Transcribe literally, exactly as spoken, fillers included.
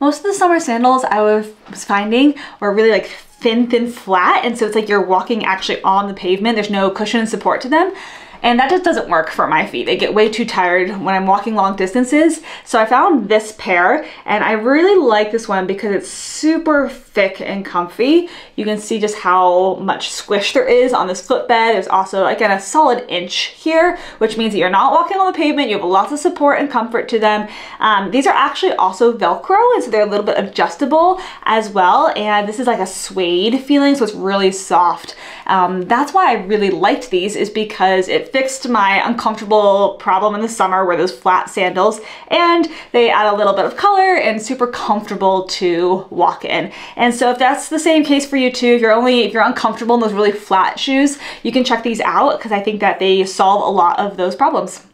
Most of the summer sandals I was finding were really like thin, thin, flat. And so it's like you're walking actually on the pavement. There's no cushion support to them. And that just doesn't work for my feet. They get way too tired when I'm walking long distances. So I found this pair and I really like this one because it's super thick and comfy. You can see just how much squish there is on this footbed. There's also, again, a solid inch here, which means that you're not walking on the pavement. You have lots of support and comfort to them. Um, these are actually also Velcro, and so they're a little bit adjustable as well. And this is like a suede feeling, so it's really soft. Um, that's why I really liked these, is because it fixed my uncomfortable problem in the summer where those flat sandals, and they add a little bit of color and super comfortable to walk in. And so if that's the same case for you too, if you're only, if you're uncomfortable in those really flat shoes, you can check these out because I think that they solve a lot of those problems.